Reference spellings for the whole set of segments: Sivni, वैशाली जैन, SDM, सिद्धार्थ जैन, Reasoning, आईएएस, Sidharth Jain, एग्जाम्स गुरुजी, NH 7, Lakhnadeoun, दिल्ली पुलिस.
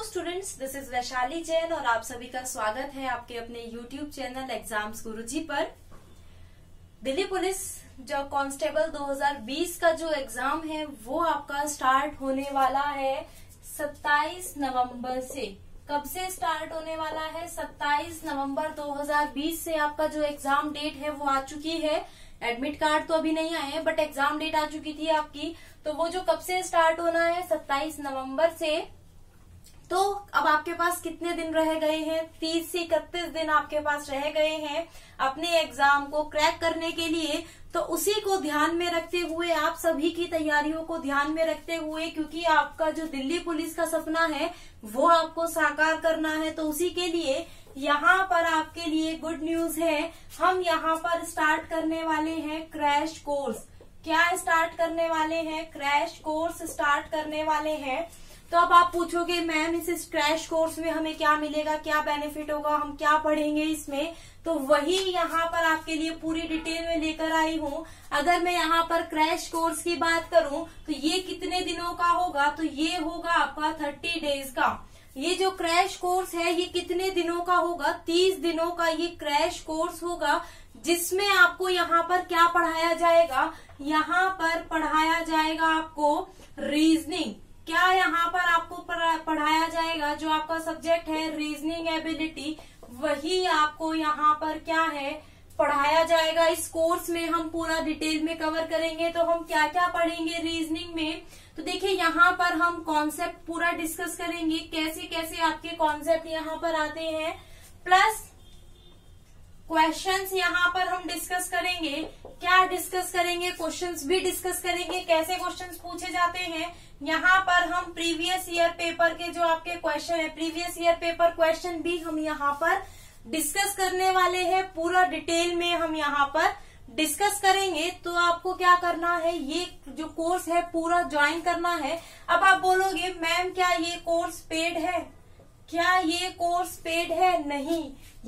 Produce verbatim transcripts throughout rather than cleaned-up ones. Hello students, this is वैशाली जैन और आप सभी का स्वागत है आपके अपने यूट्यूब चैनल एग्जाम्स गुरुजी पर। दिल्ली पुलिस जो कांस्टेबल दो हज़ार बीस का जो एग्जाम है वो आपका स्टार्ट होने वाला है सत्ताईस नवंबर से। कब से स्टार्ट होने वाला है? सत्ताईस नवंबर दो हज़ार बीस से आपका जो एग्जाम डेट है वो आ चुकी है। एडमिट कार्ड तो अभी नहीं आए हैं बट एग्जाम डेट आ चुकी थी आपकी, तो वो जो कब से स्टार्ट होना है सत्ताईस नवंबर से। तो अब आपके पास कितने दिन रह गए हैं? तीस से इकतीस दिन आपके पास रह गए हैं अपने एग्जाम को क्रैक करने के लिए। तो उसी को ध्यान में रखते हुए, आप सभी की तैयारियों को ध्यान में रखते हुए, क्योंकि आपका जो दिल्ली पुलिस का सपना है वो आपको साकार करना है, तो उसी के लिए यहाँ पर आपके लिए गुड न्यूज है। हम यहाँ पर स्टार्ट करने वाले हैं क्रैश कोर्स। क्या स्टार्ट करने वाले हैं? क्रैश कोर्स स्टार्ट करने वाले हैं। तो अब आप पूछोगे मैम इस क्रैश कोर्स में हमें क्या मिलेगा, क्या बेनिफिट होगा, हम क्या पढ़ेंगे इसमें? तो वही यहाँ पर आपके लिए पूरी डिटेल में लेकर आई हूँ। अगर मैं यहाँ पर क्रैश कोर्स की बात करूँ तो ये कितने दिनों का होगा? तो ये होगा आपका थर्टी डेज का। ये जो क्रैश कोर्स है ये कितने दिनों का होगा? तीस दिनों का ये क्रैश कोर्स होगा, जिसमें आपको यहाँ पर क्या पढ़ाया जाएगा? यहाँ पर पढ़ाया जाएगा आपको रीजनिंग। क्या यहाँ पर आपको पढ़ाया जाएगा? जो आपका सब्जेक्ट है रीजनिंग एबिलिटी, वही आपको यहाँ पर क्या है पढ़ाया जाएगा। इस कोर्स में हम पूरा डिटेल में कवर करेंगे। तो हम क्या क्या पढ़ेंगे रीजनिंग में? तो देखिए यहाँ पर हम कॉन्सेप्ट पूरा डिस्कस करेंगे, कैसे कैसे आपके कॉन्सेप्ट यहाँ पर आते हैं, प्लस क्वेश्चंस यहाँ पर हम डिस्कस करेंगे। क्या डिस्कस करेंगे? क्वेश्चंस भी डिस्कस करेंगे, कैसे क्वेश्चंस पूछे जाते हैं। यहाँ पर हम प्रीवियस ईयर पेपर के जो आपके क्वेश्चन है, प्रीवियस ईयर पेपर क्वेश्चन भी हम यहाँ पर डिस्कस करने वाले हैं। पूरा डिटेल में हम यहाँ पर डिस्कस करेंगे। तो आपको क्या करना है, ये जो कोर्स है पूरा ज्वाइन करना है। अब आप बोलोगे मैम क्या ये कोर्स पेड है? क्या ये कोर्स पेड है? नहीं,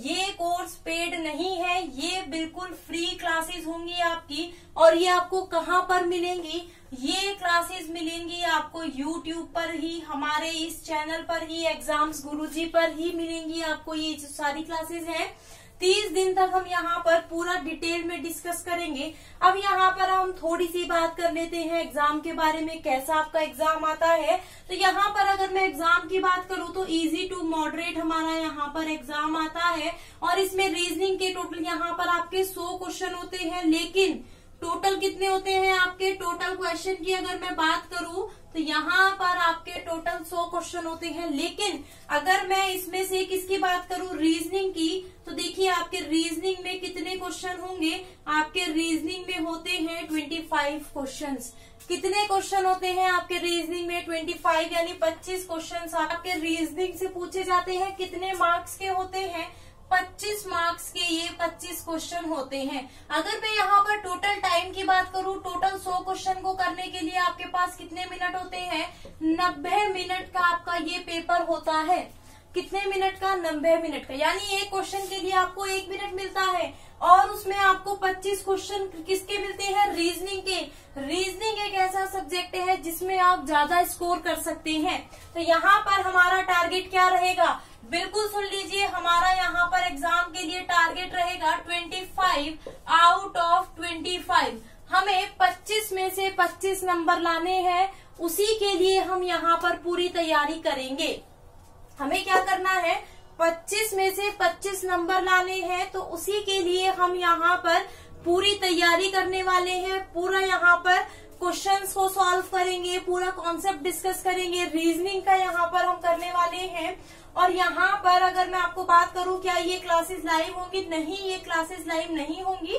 ये कोर्स पेड नहीं है। ये बिल्कुल फ्री क्लासेस होंगी आपकी। और ये आपको कहाँ पर मिलेंगी? ये क्लासेस मिलेंगी आपको यूट्यूब पर ही, हमारे इस चैनल पर ही, एग्जाम्स गुरुजी पर ही मिलेंगी आपको ये जो सारी क्लासेस हैं। तीस दिन तक हम यहाँ पर पूरा डिटेल में डिस्कस करेंगे। अब यहाँ पर हम थोड़ी सी बात कर लेते हैं एग्जाम के बारे में, कैसा आपका एग्जाम आता है। तो यहाँ पर अगर मैं एग्जाम की बात करूँ तो इजी टू मॉडरेट हमारा यहाँ पर एग्जाम आता है। और इसमें रीजनिंग के टोटल यहाँ पर आपके सौ क्वेश्चन होते हैं, लेकिन टोटल कितने होते हैं आपके? टोटल क्वेश्चन की अगर मैं बात करूँ तो यहाँ पर आपके टोटल सौ क्वेश्चन होते हैं, लेकिन अगर मैं इसमें से किसकी बात करूँ, रीजनिंग की, तो देखिए आपके रीजनिंग में कितने क्वेश्चन होंगे? आपके रीजनिंग में होते हैं पच्चीस क्वेश्चंस। कितने क्वेश्चन होते हैं आपके रीजनिंग में? पच्चीस, यानी पच्चीस क्वेश्चंस आपके रीजनिंग से पूछे जाते हैं। कितने मार्क्स के होते हैं? पच्चीस मार्क्स के ये पच्चीस क्वेश्चन होते हैं। अगर मैं यहाँ पर टोटल टाइम की बात करूँ, टोटल सौ क्वेश्चन को करने के लिए आपके पास कितने मिनट होते हैं? नब्बे मिनट का आपका ये पेपर होता है। कितने मिनट का? नब्बे मिनट का। यानी एक क्वेश्चन के लिए आपको एक मिनट मिलता है। और उसमें आपको पच्चीस क्वेश्चन किसके मिलते हैं? रीजनिंग के। रीजनिंग एक ऐसा सब्जेक्ट है जिसमें आप ज्यादा स्कोर कर सकते हैं। तो यहाँ पर हमारा टारगेट क्या रहेगा? बिल्कुल सुन लीजिए, हमारा यहाँ पर एग्जाम के लिए टारगेट रहेगा पच्चीस आउट ऑफ पच्चीस। हमें पच्चीस में से पच्चीस नंबर लाने हैं, उसी के लिए हम यहाँ पर पूरी तैयारी करेंगे। हमें क्या करना है? पच्चीस में से पच्चीस नंबर लाने हैं, तो उसी के लिए हम यहाँ पर पूरी तैयारी करने वाले हैं। पूरा यहाँ पर क्वेश्चंस को सॉल्व करेंगे, पूरा कॉन्सेप्ट डिस्कस करेंगे, रीजनिंग का यहाँ पर हम करने वाले हैं। और यहाँ पर अगर मैं आपको बात करूँ, क्या ये क्लासेस लाइव होंगी? नहीं, ये क्लासेस लाइव नहीं होंगी,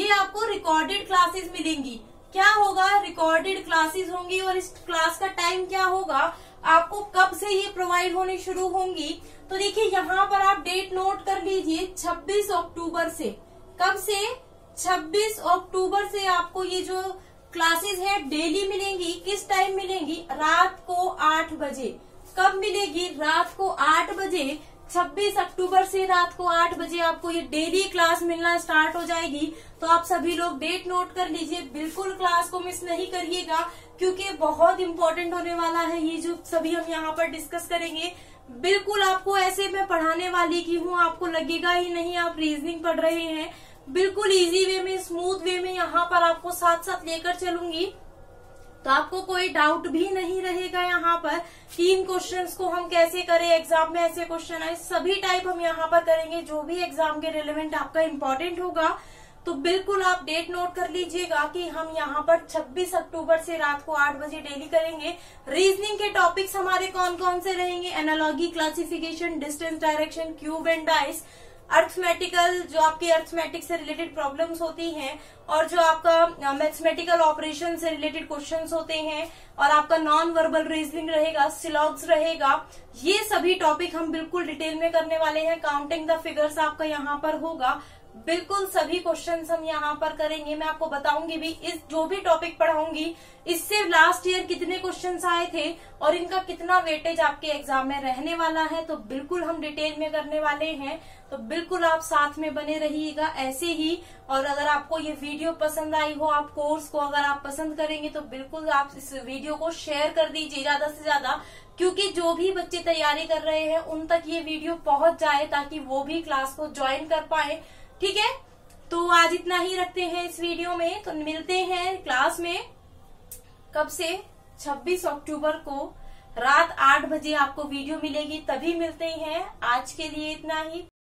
ये आपको रिकॉर्डेड क्लासेस मिलेंगी। क्या होगा? रिकॉर्डेड क्लासेस होंगी। और इस क्लास का टाइम क्या होगा? आपको कब से ये प्रोवाइड होनी शुरू होंगी? तो देखिए यहाँ पर आप डेट नोट कर लीजिए, छब्बीस अक्टूबर से। कब से? छब्बीस अक्टूबर से आपको ये जो क्लासेस है डेली मिलेंगी। किस टाइम मिलेंगी? रात को आठ बजे। कब मिलेगी? रात को आठ बजे। छब्बीस अक्टूबर से रात को आठ बजे आपको ये डेली क्लास मिलना स्टार्ट हो जाएगी। तो आप सभी लोग डेट नोट कर लीजिए, बिल्कुल क्लास को मिस नहीं करिएगा। क्योंकि बहुत इम्पोर्टेंट होने वाला है ये जो सभी हम यहाँ पर डिस्कस करेंगे। बिल्कुल आपको ऐसे मैं पढ़ाने वाली की हूँ, आपको लगेगा ही नहीं आप रीजनिंग पढ़ रहे हैं। बिल्कुल इजी वे में, स्मूथ वे में यहाँ पर आपको साथ साथ लेकर चलूंगी, तो आपको कोई डाउट भी नहीं रहेगा यहाँ पर। तीन क्वेश्चंस को हम कैसे करें, एग्जाम में ऐसे क्वेश्चन आए, सभी टाइप हम यहाँ पर करेंगे जो भी एग्जाम के रिलेवेंट आपका इम्पोर्टेंट होगा। तो बिल्कुल आप डेट नोट कर लीजिएगा कि हम यहाँ पर छब्बीस अक्टूबर से रात को आठ बजे डेली करेंगे। रीजनिंग के टॉपिक्स हमारे कौन कौन से रहेंगे, analogy, classification, distance, direction, cube and dice, arithmetical, जो आपकी अर्थमेटिक से रिलेटेड प्रॉब्लम्स होती हैं, और जो आपका मैथमेटिकल ऑपरेशन से रिलेटेड क्वेश्चंस होते हैं, और आपका नॉन वर्बल रीजनिंग रहेगा, सिलॉग्स रहेगा। ये सभी टॉपिक हम बिल्कुल डिटेल में करने वाले हैं। काउंटिंग द फिगर्स आपका यहाँ पर होगा। बिल्कुल सभी क्वेश्चंस हम यहाँ पर करेंगे। मैं आपको बताऊंगी भी, इस जो भी टॉपिक पढ़ाऊंगी इससे लास्ट ईयर कितने क्वेश्चंस आए थे और इनका कितना वेटेज आपके एग्जाम में रहने वाला है, तो बिल्कुल हम डिटेल में करने वाले हैं। तो बिल्कुल आप साथ में बने रहिएगा ऐसे ही। और अगर आपको ये वीडियो पसंद आई हो, आप कोर्स को अगर आप पसंद करेंगे, तो बिल्कुल आप इस वीडियो को शेयर कर दीजिए ज्यादा से ज्यादा, क्योंकि जो भी बच्चे तैयारी कर रहे हैं उन तक ये वीडियो पहुंच जाए, ताकि वो भी क्लास को ज्वाइन कर पाए। ठीक है, तो आज इतना ही रखते हैं इस वीडियो में। तो मिलते हैं क्लास में, कब से, छब्बीस अक्टूबर को रात आठ बजे आपको वीडियो मिलेगी, तभी मिलते हैं। आज के लिए इतना ही।